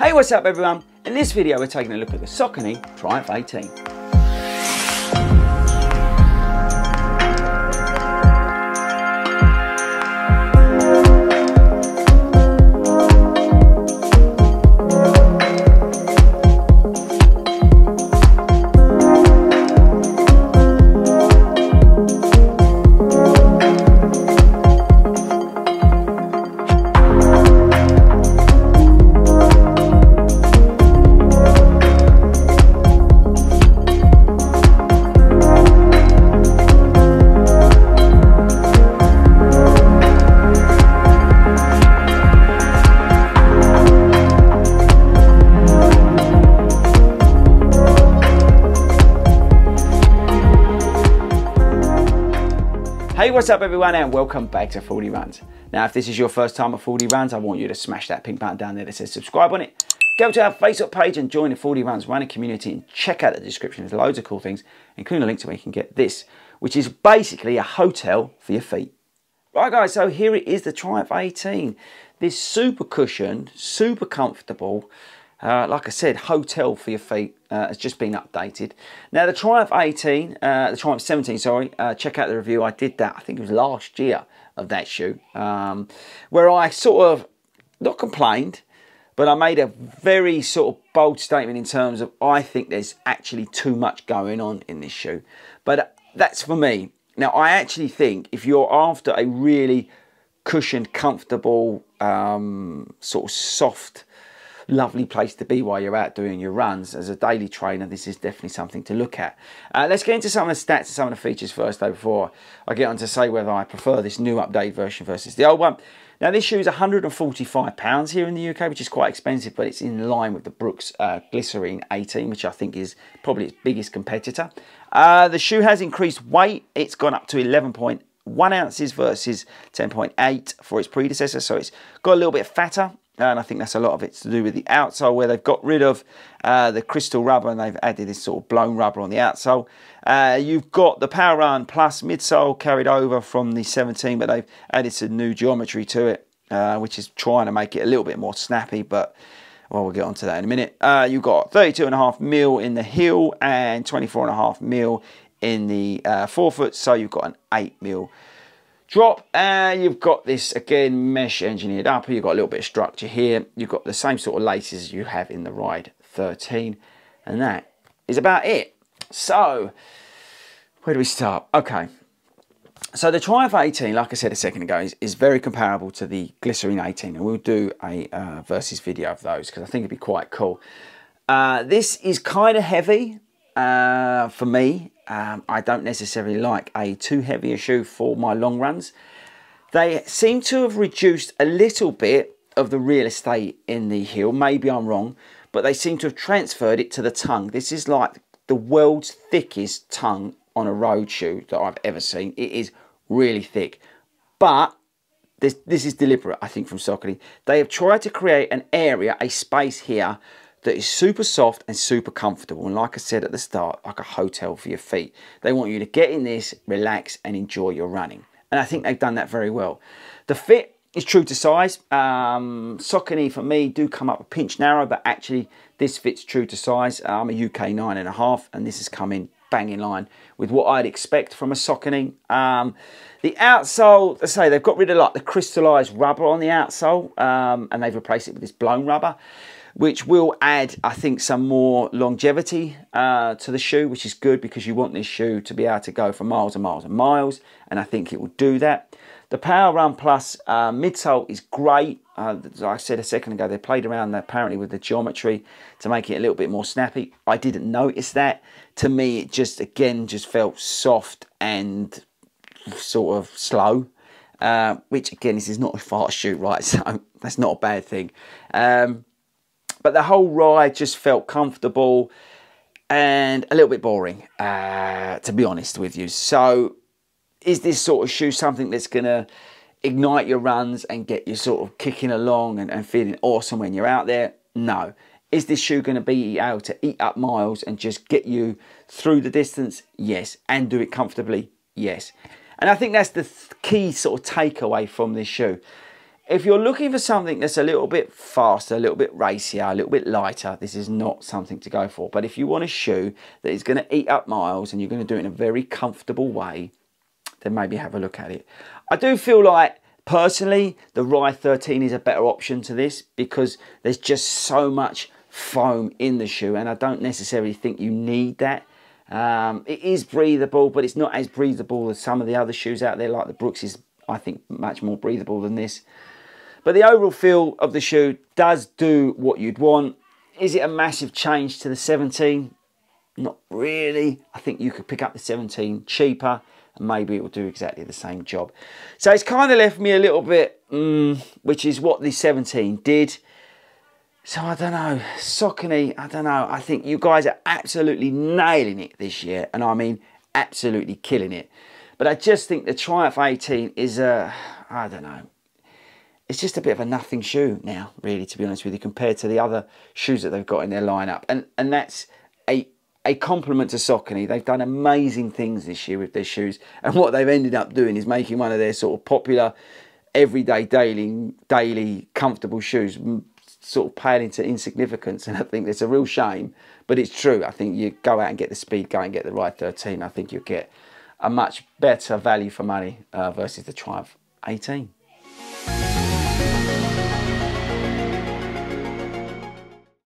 Hey, what's up everyone? In this video we're taking a look at the Saucony Triumph 18. Hey, what's up everyone and welcome back to Fordy Runs. Now if this is your first time at Fordy Runs, I want you to smash that pink button down there that says subscribe on it. Go to our Facebook page and join the Fordy Runs running community and check out the description. There's loads of cool things, including a link to where you can get this, which is basically a hotel for your feet. Right guys, so here it is, the Triumph 18. This super cushion, super comfortable, like I said, hotel for your feet has just been updated. Now the Triumph 18, the Triumph 17, sorry, check out the review. I did that, I think it was last year of that shoe, where I sort of, not complained, but I made a very sort of bold statement in terms of, I think there's actually too much going on in this shoe. But that's for me. Now I actually think if you're after a really cushioned, comfortable, sort of soft, lovely place to be while you're out doing your runs. As a daily trainer, this is definitely something to look at. Let's get into some of the stats and some of the features first though, before I get on to say whether I prefer this new updated version versus the old one. Now this shoe is £145 here in the UK, which is quite expensive, but it's in line with the Brooks Glycerin 18, which I think is probably its biggest competitor. The shoe has increased weight. It's gone up to 11.1 ounces versus 10.8 for its predecessor, so it's got a little bit fatter. And I think that's a lot of it to do with the outsole, where they've got rid of the crystal rubber and they've added this sort of blown rubber on the outsole. You've got the Power Run Plus midsole carried over from the 17, but they've added some new geometry to it, which is trying to make it a little bit more snappy, but well, we'll get onto that in a minute. You've got 32.5mm in the heel and 24.5mm in the forefoot, so you've got an 8mm. Drop, and you've got this again mesh engineered upper. You've got a little bit of structure here. You've got the same sort of laces you have in the Ride 13, and that is about it. So where do we start? Okay, so the Triumph 18, like I said a second ago, is very comparable to the Glycerin 18, and we'll do a versus video of those because I think it'd be quite cool. This is kind of heavy for me. I don't necessarily like a too heavy a shoe for my long runs. They seem to have reduced a little bit of the real estate in the heel. Maybe I'm wrong, but they seem to have transferred it to the tongue. This is like the world's thickest tongue on a road shoe that I've ever seen. It is really thick, but this is deliberate, I think, from Saucony. They have tried to create an area, a space here, that is super soft and super comfortable, and like I said at the start, like a hotel for your feet. They want you to get in this, relax and enjoy your running, and I think they've done that very well. The fit is true to size. Saucony for me do come up a pinch narrow, but actually this fits true to size. I'm a UK 9.5, and this has come in bang in line with what I'd expect from a Saucony. The outsole, let's say they've got rid of like the crystallized rubber on the outsole, and they've replaced it with this blown rubber, which will add, I think, some more longevity to the shoe, which is good because you want this shoe to be able to go for miles and miles and miles, and I think it will do that. The Power Run Plus midsole is great. As I said a second ago, they played around apparently with the geometry to make it a little bit more snappy. I didn't notice that. To me, it just, again, just felt soft and sort of slow, which, again, this is not a fast shoe, right? So that's not a bad thing. But the whole ride just felt comfortable and a little bit boring, to be honest with you. So is this sort of shoe something that's going to ignite your runs and get you sort of kicking along and feeling awesome when you're out there? No. Is this shoe going to be able to eat up miles and just get you through the distance? Yes. And do it comfortably? Yes. And I think that's the key sort of takeaway from this shoe. If you're looking for something that's a little bit faster, a little bit racier, a little bit lighter, this is not something to go for. But if you want a shoe that is going to eat up miles and you're going to do it in a very comfortable way, then maybe have a look at it. I do feel like, personally, the Ride 13 is a better option to this because there's just so much foam in the shoe and I don't necessarily think you need that. It is breathable, but it's not as breathable as some of the other shoes out there, like the Brooks is, I think, much more breathable than this. But the overall feel of the shoe does do what you'd want. Is it a massive change to the 17? Not really. I think you could pick up the 17 cheaper and maybe it will do exactly the same job. So it's kind of left me a little bit, which is what the 17 did. So I don't know, Saucony, I don't know. I think you guys are absolutely nailing it this year. And I mean, absolutely killing it. But I just think the Triumph 18 is a, I don't know. It's just a bit of a nothing shoe now, really, to be honest with you, compared to the other shoes that they've got in their lineup. And that's a compliment to Saucony. They've done amazing things this year with their shoes. And what they've ended up doing is making one of their sort of popular, everyday, daily comfortable shoes sort of pale into insignificance. And I think that's a real shame, but it's true. I think you go out and get the speed, go and get the Ride 13. I think you'll get a much better value for money versus the Triumph 18.